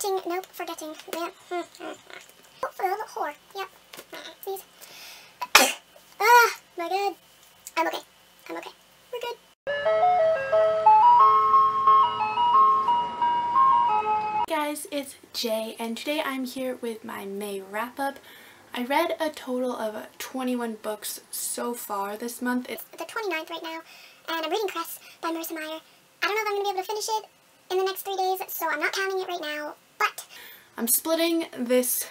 Forgetting, nope, forgetting. Yep. Whore, yep. Please. Ah, my God. I'm okay. I'm okay. We're good. Hey guys, it's Jay, and today I'm here with my May wrap-up. I read a total of 21 books so far this month. It's the 29th right now, and I'm reading Cress by Marissa Meyer. I don't know if I'm going to be able to finish it in the next 3 days, so I'm not counting it right now, but I'm splitting this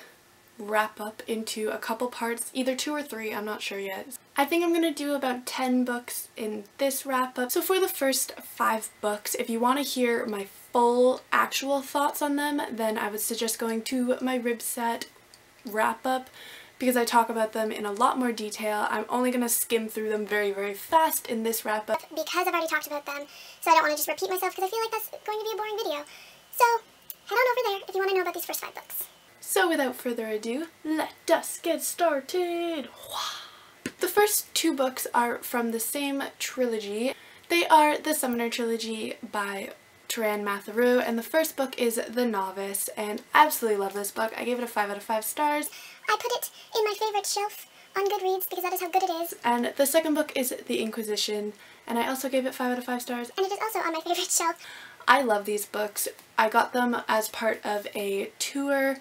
wrap-up into a couple parts, either 2 or 3, I'm not sure yet. I think I'm gonna do about 10 books in this wrap-up. So for the first 5 books, if you want to hear my full actual thoughts on them, then I would suggest going to my Ribset wrap-up, because I talk about them in a lot more detail. I'm only going to skim through them very, very fast in this wrap-up, because I've already talked about them, so I don't want to just repeat myself, because I feel like that's going to be a boring video. So head on over there if you want to know about these first 5 books. So without further ado, let us get started! The first 2 books are from the same trilogy. They are The Summoner trilogy by Taran Matharu, and the first book is The Novice, and I absolutely love this book. I gave it a 5 out of 5 stars. I put it in my favorite shelf on Goodreads because that is how good it is. And the second book is The Inquisition, and I also gave it 5 out of 5 stars. And it is also on my favorite shelf. I love these books. I got them as part of a tour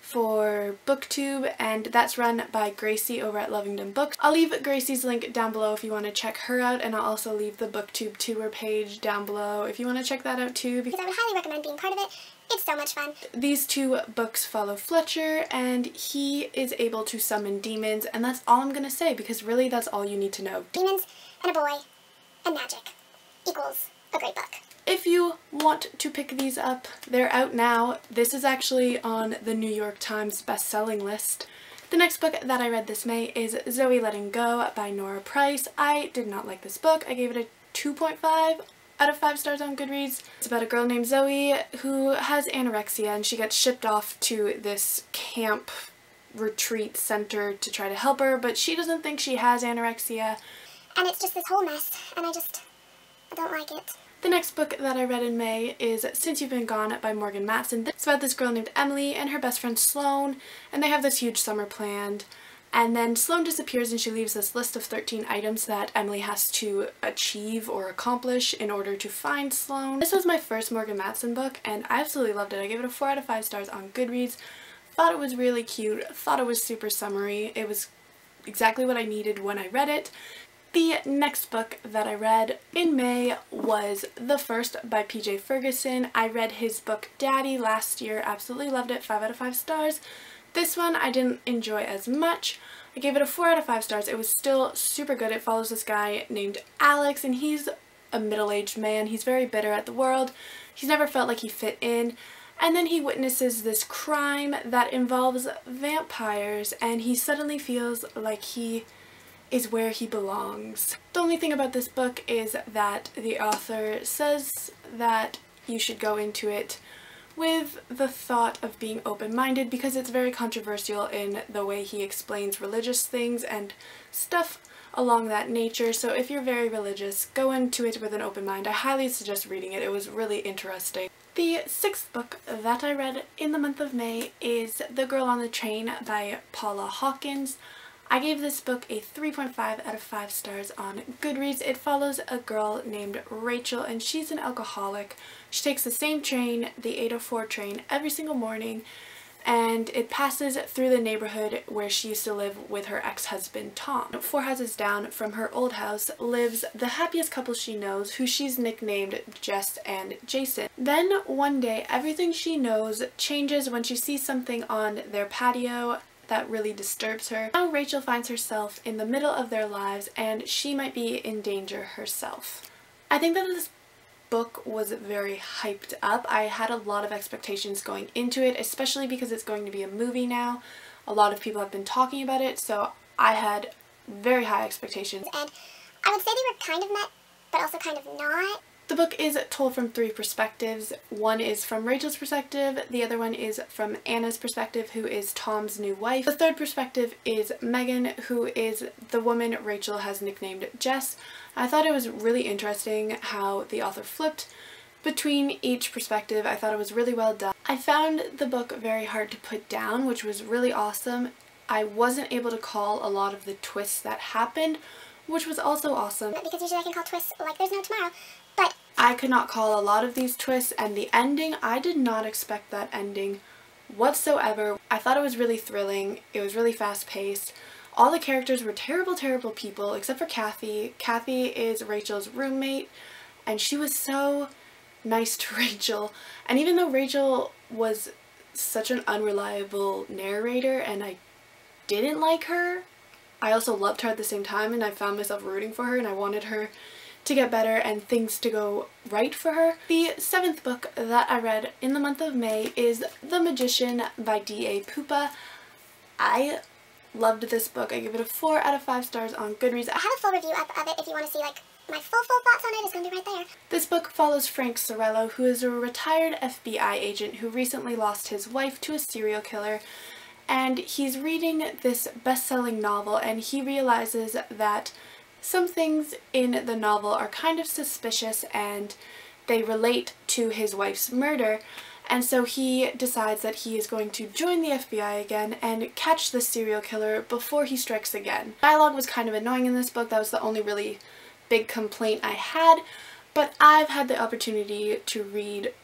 for BookTube, and that's run by Gracie over at Lovington Books. I'll leave Gracie's link down below if you want to check her out, and I'll also leave the BookTube tour page down below if you want to check that out too, because I would highly recommend being part of it. It's so much fun. These 2 books follow Fletcher, and he is able to summon demons, and that's all I'm gonna say, because really that's all you need to know. Demons and a boy and magic equals a great book. If you want to pick these up, they're out now. This is actually on the New York Times best-selling list. The next book that I read this May is Zoe Letting Go by Nora Price. I did not like this book. I gave it a 2.5 out of 5 stars on Goodreads. It's about a girl named Zoe who has anorexia, and she gets shipped off to this camp retreat center to try to help her, but she doesn't think she has anorexia. And it's just this whole mess, and I don't like it. The next book that I read in May is Since You've Been Gone by Morgan Matson. It's about this girl named Emily and her best friend Sloane, and they have this huge summer planned, and then Sloane disappears and she leaves this list of 13 items that Emily has to achieve or accomplish in order to find Sloane. This was my first Morgan Matson book, and I absolutely loved it. I gave it a 4 out of 5 stars on Goodreads. Thought it was really cute, thought it was super summery. It was exactly what I needed when I read it. The next book that I read in May was The First by PJ Ferguson. I read his book Daddy last year, absolutely loved it, 5 out of 5 stars. This one I didn't enjoy as much. I gave it a 4 out of 5 stars. It was still super good. It follows this guy named Alex, and he's a middle-aged man. He's very bitter at the world. He's never felt like he fit in. And then he witnesses this crime that involves vampires, and he suddenly feels like he is where he belongs. The only thing about this book is that the author says that you should go into it with the thought of being open-minded, because it's very controversial in the way he explains religious things and stuff along that nature. So if you're very religious, go into it with an open mind. I highly suggest reading it. It was really interesting. The 6th book that I read in the month of May is The Girl on the Train by Paula Hawkins. I gave this book a 3.5 out of 5 stars on Goodreads. It follows a girl named Rachel, and she's an alcoholic. She takes the same train, the 804 train, every single morning, and it passes through the neighborhood where she used to live with her ex-husband Tom. 4 houses down from her old house lives the happiest couple she knows, who she's nicknamed Jess and Jason. Then one day, everything she knows changes when she sees something on their patio that really disturbs her. Now Rachel finds herself in the middle of their lives, and she might be in danger herself. I think that this book was very hyped up. I had a lot of expectations going into it, especially because it's going to be a movie now. A lot of people have been talking about it, so I had very high expectations. And I would say they were kind of met, but also kind of not. The book is told from 3 perspectives. One is from Rachel's perspective, the other one is from Anna's perspective, who is Tom's new wife. The third perspective is Megan, who is the woman Rachel has nicknamed Jess. I thought it was really interesting how the author flipped between each perspective. I thought it was really well done. I found the book very hard to put down, which was really awesome. I wasn't able to call a lot of the twists that happened, which was also awesome. Because usually I can call twists like there's no tomorrow, but I could not call a lot of these twists, and the ending, I did not expect that ending whatsoever. I thought it was really thrilling. It was really fast-paced. All the characters were terrible, terrible people, except for Kathy. Kathy is Rachel's roommate, and she was so nice to Rachel. And even though Rachel was such an unreliable narrator and I didn't like her, I also loved her at the same time, and I found myself rooting for her, and I wanted her to get better and things to go right for her. The seventh book that I read in the month of May is The Magician by D.A. Pupa. I loved this book. I give it a 4 out of 5 stars on Goodreads. I have a full review up of it if you want to see like my full thoughts on it. It's going to be right there. This book follows Frank Sorello, who is a retired FBI agent who recently lost his wife to a serial killer, and he's reading this best-selling novel, and he realizes that some things in the novel are kind of suspicious and they relate to his wife's murder, and so he decides that he is going to join the FBI again and catch the serial killer before he strikes again. Dialogue was kind of annoying in this book. That was the only really big complaint I had, but I've had the opportunity to read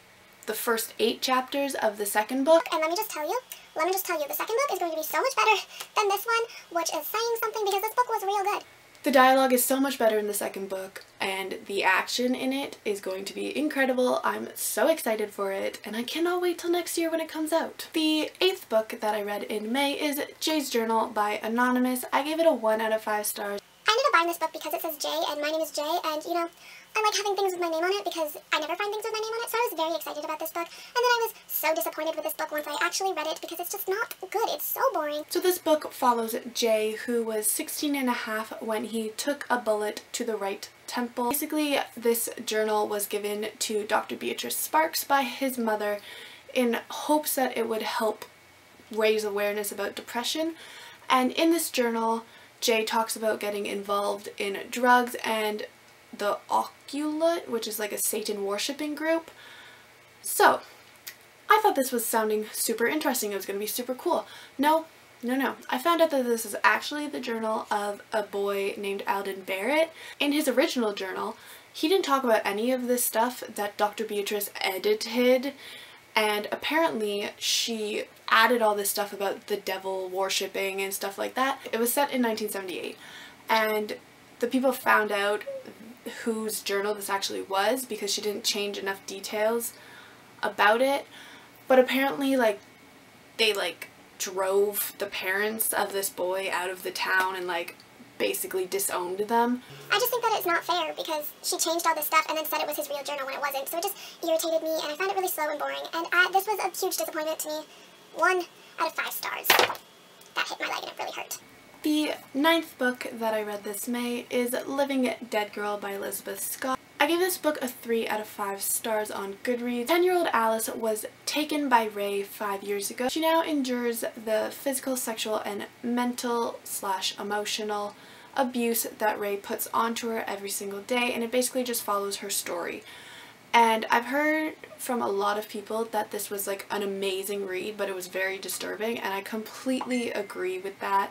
the first 8 chapters of the second book. And let me just tell you, the second book is going to be so much better than this one, which is saying something because this book was real good. The dialogue is so much better in the second book, and the action in it is going to be incredible. I'm so excited for it, and I cannot wait till next year when it comes out. The 8th book that I read in May is Jay's Journal by Anonymous. I gave it a 1 out of 5 stars. I ended up buying this book because it says Jay, and my name is Jay, and you know, I like having things with my name on it because I never find things with my name on it, so I was very excited about this book, and then I was so disappointed with this book once I actually read it because it's just not good. It's so boring. So this book follows Jay, who was 16½ when he took a bullet to the right temple. Basically, this journal was given to Dr. Beatrice Sparks by his mother in hopes that it would help raise awareness about depression, and in this journal, Jay talks about getting involved in drugs and the Oculate, which is like a Satan worshipping group. So I thought this was sounding super interesting. It was going to be super cool. No. I found out that this is actually the journal of a boy named Alden Barrett. In his original journal, he didn't talk about any of this stuff that Dr. Beatrice edited, and apparently she added all this stuff about the devil worshipping and stuff like that. It was set in 1978, and the people found out whose journal this actually was because she didn't change enough details about it, but apparently like they like drove the parents of this boy out of the town and like basically disowned them. I just think that it's not fair because she changed all this stuff and then said it was his real journal when it wasn't, so it just irritated me and I found it really slow and boring, and this was a huge disappointment to me. 1 out of 5 stars. That hit my leg and it really hurt. The 9th book that I read this May is Living Dead Girl by Elizabeth Scott. I gave this book a 3 out of 5 stars on Goodreads. 10-year-old Alice was taken by Ray 5 years ago. She now endures the physical, sexual, and mental/emotional abuse that Ray puts onto her every single day, and it basically just follows her story. And I've heard from a lot of people that this was like an amazing read, but it was very disturbing, and I completely agree with that.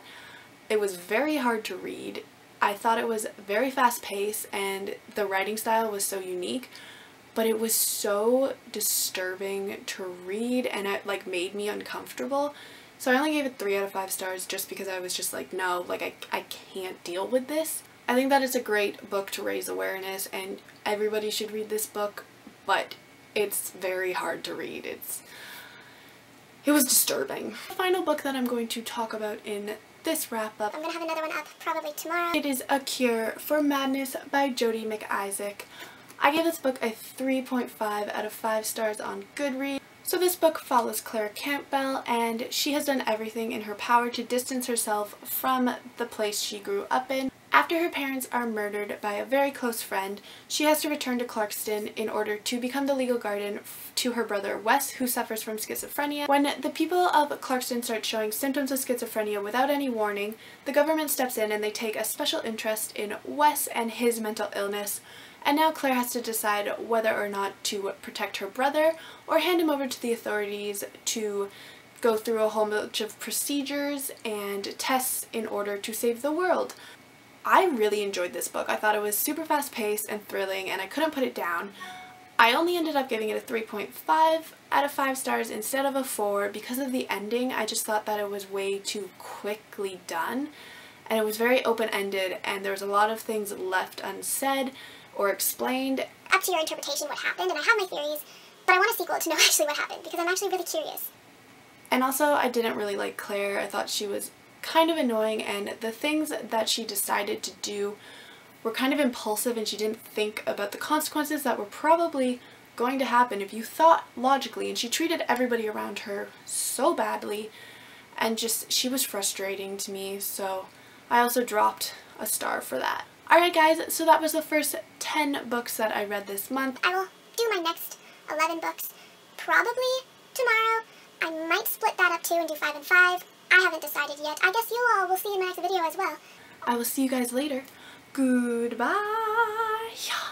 It was very hard to read. I thought it was very fast-paced and the writing style was so unique, but it was so disturbing to read and it like made me uncomfortable. So I only gave it 3 out of 5 stars just because I was just like, no, like I can't deal with this. I think that it's a great book to raise awareness and everybody should read this book, but it's very hard to read. It was disturbing. The final book that I'm going to talk about in this wrap up, I'm gonna have another one up probably tomorrow. It is A Cure for Madness by Jodi McIsaac. I gave this book a 3.5 out of 5 stars on Goodreads. So this book follows Clara Campbell, and she has done everything in her power to distance herself from the place she grew up in. After her parents are murdered by a very close friend, she has to return to Clarkston in order to become the legal guardian to her brother Wes, who suffers from schizophrenia. When the people of Clarkston start showing symptoms of schizophrenia without any warning, the government steps in and they take a special interest in Wes and his mental illness, and now Claire has to decide whether or not to protect her brother or hand him over to the authorities to go through a whole bunch of procedures and tests in order to save the world. I really enjoyed this book. I thought it was super fast-paced and thrilling, and I couldn't put it down. I only ended up giving it a 3.5 out of 5 stars instead of a 4 because of the ending. I just thought that it was way too quickly done, and it was very open-ended, and there was a lot of things left unsaid or explained. Up to your interpretation what happened, and I have my theories, but I want a sequel to know actually what happened because I'm actually really curious. And also, I didn't really like Claire. I thought she was kind of annoying, and the things that she decided to do were kind of impulsive, and she didn't think about the consequences that were probably going to happen if you thought logically, and she treated everybody around her so badly, and just, she was frustrating to me, so I also dropped a star for that. Alright guys, so that was the first 10 books that I read this month. I will do my next 11 books probably tomorrow. I might split that up too and do 5 and 5. I haven't decided yet. I guess you all will see in my next video as well. I will see you guys later. Goodbye!